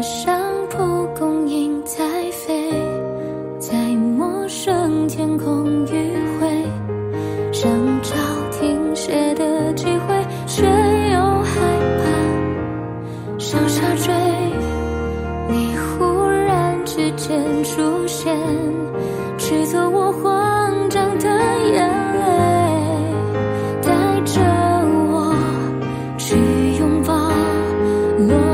马上蒲公英在飞，在陌生天空迂回，想找停歇的机会，却又害怕向下坠。你忽然之间出现，驱走我慌张的眼泪，带着我去拥抱落。